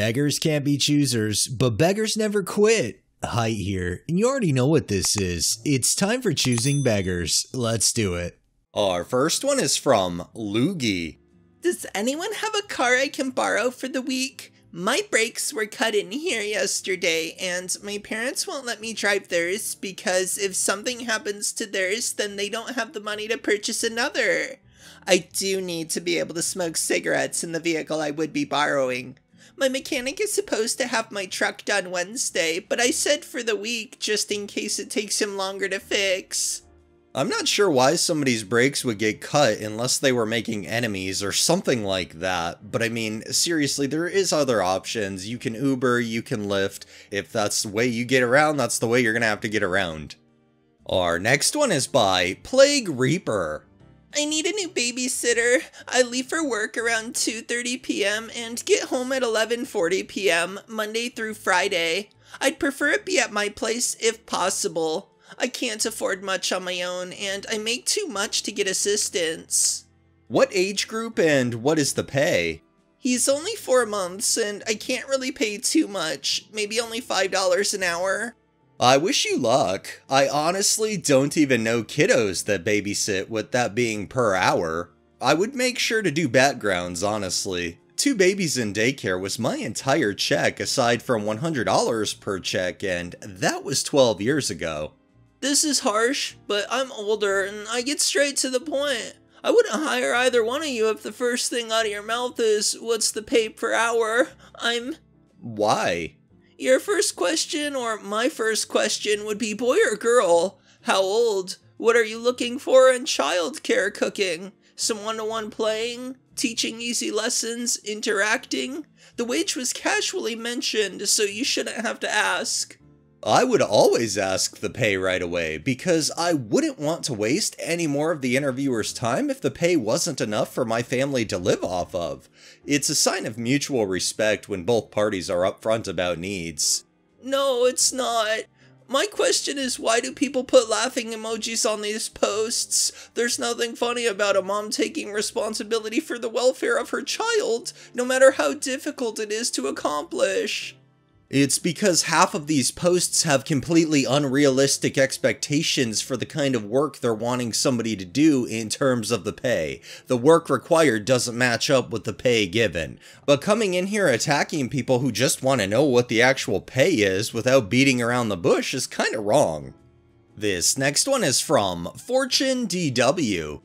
Beggars can't be choosers, but beggars never quit. Height here, and you already know what this is. It's time for choosing beggars. Let's do it. Our first one is from Luigi. Does anyone have a car I can borrow for the week? My brakes were cut in here yesterday, and my parents won't let me drive theirs because if something happens to theirs, then they don't have the money to purchase another. I do need to be able to smoke cigarettes in the vehicle I would be borrowing. My mechanic is supposed to have my truck done Wednesday, but I said for the week just in case it takes him longer to fix. I'm not sure why somebody's brakes would get cut unless they were making enemies or something like that, but I mean, seriously, there is other options. You can Uber, you can Lyft. If that's the way you get around, that's the way you're gonna have to get around. Our next one is by Plague Reaper. I need a new babysitter. I leave for work around 2:30 p.m. and get home at 11:40 p.m. Monday through Friday. I'd prefer it be at my place if possible. I can't afford much on my own, and I make too much to get assistance. What age group and what is the pay? He's only 4 months, and I can't really pay too much, maybe only $5 an hour. I wish you luck. I honestly don't even know kiddos that babysit with that being per hour. I would make sure to do backgrounds, honestly. 2 babies in daycare was my entire check aside from $100 per check, and that was 12 years ago. This is harsh, but I'm older and I get straight to the point. I wouldn't hire either one of you if the first thing out of your mouth is, what's the pay per hour? Why? Your first question or my first question would be boy or girl? How old? What are you looking for in childcare cooking? Some one-to-one playing? Teaching easy lessons? Interacting? The wage was casually mentioned, so you shouldn't have to ask. I would always ask the pay right away, because I wouldn't want to waste any more of the interviewer's time if the pay wasn't enough for my family to live off of. It's a sign of mutual respect when both parties are upfront about needs. No, it's not. My question is, why do people put laughing emojis on these posts? There's nothing funny about a mom taking responsibility for the welfare of her child, no matter how difficult it is to accomplish. It's because half of these posts have completely unrealistic expectations for the kind of work they're wanting somebody to do in terms of the pay. The work required doesn't match up with the pay given. But coming in here attacking people who just want to know what the actual pay is without beating around the bush is kind of wrong. This next one is from Fortune DW.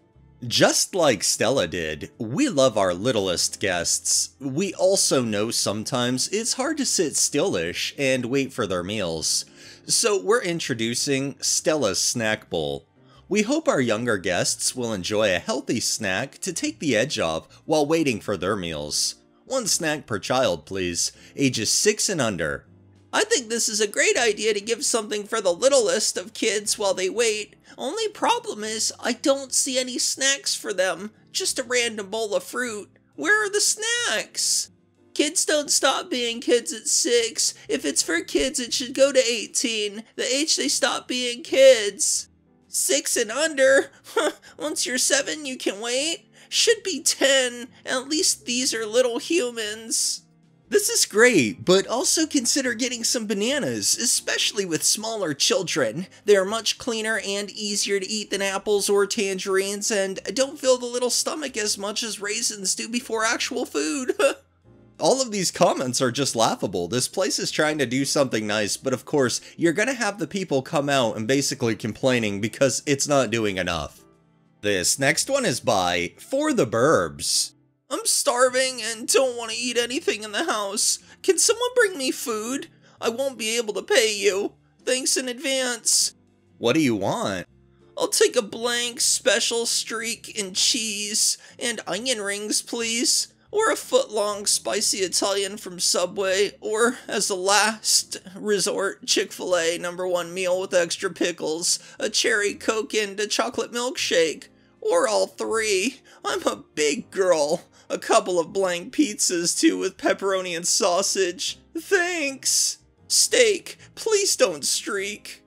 Just like Stella did, we love our littlest guests. We also know sometimes it's hard to sit still-ish and wait for their meals. So we're introducing Stella's Snack Bowl. We hope our younger guests will enjoy a healthy snack to take the edge off while waiting for their meals. 1 snack per child, please, ages 6 and under. I think this is a great idea to give something for the littlest of kids while they wait. Only problem is, I don't see any snacks for them. Just a random bowl of fruit. Where are the snacks? Kids don't stop being kids at 6. If it's for kids, it should go to 18, the age they stop being kids. 6 and under? Once you're 7, you can wait. Should be 10. At least these are little humans. This is great, but also consider getting some bananas, especially with smaller children. They are much cleaner and easier to eat than apples or tangerines, and don't fill the little stomach as much as raisins do before actual food. All of these comments are just laughable. This place is trying to do something nice, but of course, you're gonna have the people come out and basically complaining because it's not doing enough. This next one is by For the Burbs. I'm starving and don't want to eat anything in the house. Can someone bring me food? I won't be able to pay you. Thanks in advance. What do you want? I'll take a blank special streak and cheese and onion rings, please. Or a foot-long spicy Italian from Subway. Or, as a last resort, Chick-fil-A #1 meal with extra pickles, a cherry Coke, and a chocolate milkshake. Or all 3. I'm a big girl. A couple of blank pizzas, too, with pepperoni and sausage. Thanks. Steak, please don't streak.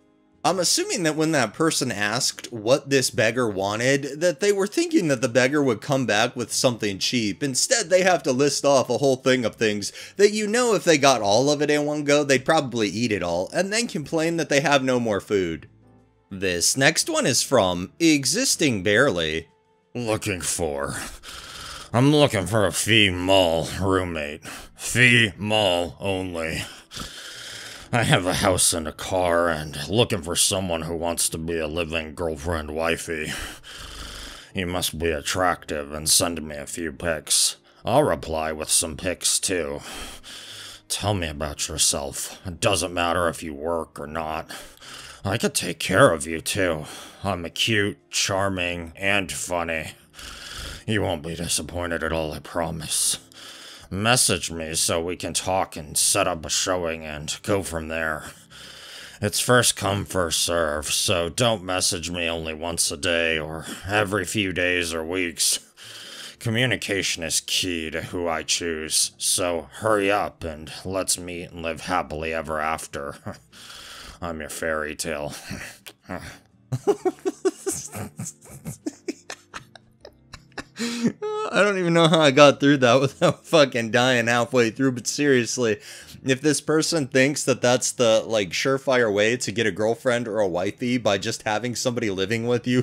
I'm assuming that when that person asked what this beggar wanted, that they were thinking that the beggar would come back with something cheap. Instead, they have to list off a whole thing of things that you know if they got all of it in one go, they'd probably eat it all, and then complain that they have no more food. This next one is from Existing Barely. I'm looking for a female roommate. Female only. I have a house and a car, and looking for someone who wants to be a living girlfriend wifey. You must be attractive and send me a few pics. I'll reply with some pics too. Tell me about yourself. It doesn't matter if you work or not. I could take care of you too. I'm cute, charming, and funny. You won't be disappointed at all, I promise. Message me so we can talk and set up a showing and go from there. It's first come, first serve, so don't message me only once a day or every few days or weeks. Communication is key to who I choose, so hurry up and let's meet and live happily ever after. I'm your fairy tale. I don't even know how I got through that without fucking dying halfway through, but seriously, if this person thinks that that's the, like, surefire way to get a girlfriend or a wifey by just having somebody living with you,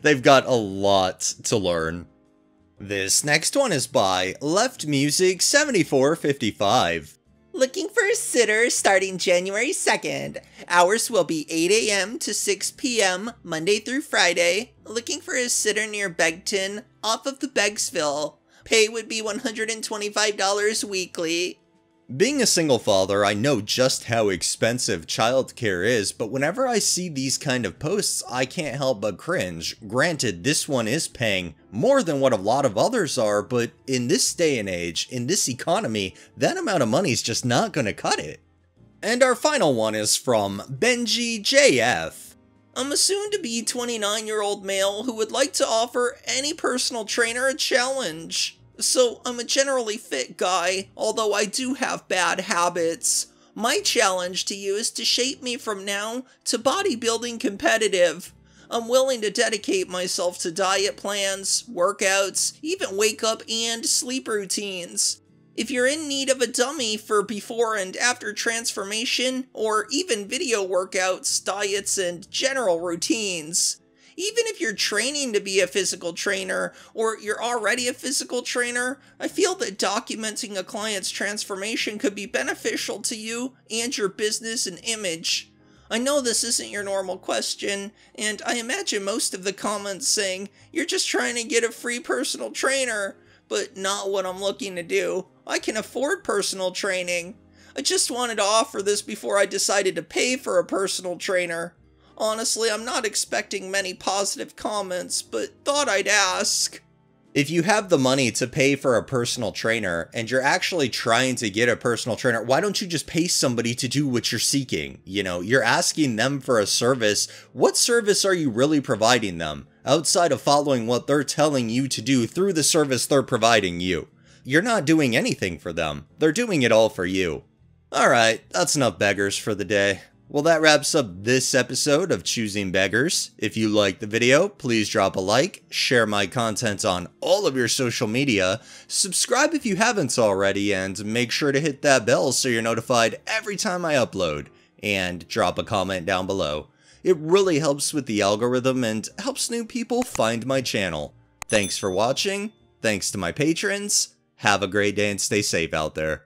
they've got a lot to learn. This next one is by Left Music 7455. Looking for a sitter starting January 2nd. Hours will be 8 a.m. to 6 p.m. Monday through Friday. Looking for a sitter near Begton, off of the Begsville. Pay would be $125 weekly. Being a single father, I know just how expensive childcare is, but whenever I see these kind of posts, I can't help but cringe. Granted, this one is paying more than what a lot of others are, but in this day and age, in this economy, that amount of money's just not gonna cut it. And our final one is from Benji JF. I'm a soon-to-be 29-year-old male who would like to offer any personal trainer a challenge. So, I'm a generally fit guy, although I do have bad habits. My challenge to you is to shape me from now to bodybuilding competitive. I'm willing to dedicate myself to diet plans, workouts, even wake-up and sleep routines. If you're in need of a dummy for before and after transformation, or even video workouts, diets, and general routines. Even if you're training to be a physical trainer, or you're already a physical trainer, I feel that documenting a client's transformation could be beneficial to you and your business and image. I know this isn't your normal question, and I imagine most of the comments saying, "You're just trying to get a free personal trainer," but not what I'm looking to do. I can afford personal training. I just wanted to offer this before I decided to pay for a personal trainer. Honestly, I'm not expecting many positive comments, but thought I'd ask. If you have the money to pay for a personal trainer, and you're actually trying to get a personal trainer, why don't you just pay somebody to do what you're seeking? You know, you're asking them for a service. What service are you really providing them, outside of following what they're telling you to do through the service they're providing you? You're not doing anything for them. They're doing it all for you. Alright, that's enough beggars for the day. Well, that wraps up this episode of Choosing Beggars. If you liked the video, please drop a like, share my content on all of your social media, subscribe if you haven't already, and make sure to hit that bell so you're notified every time I upload, and drop a comment down below. It really helps with the algorithm and helps new people find my channel. Thanks for watching, thanks to my patrons, have a great day and stay safe out there.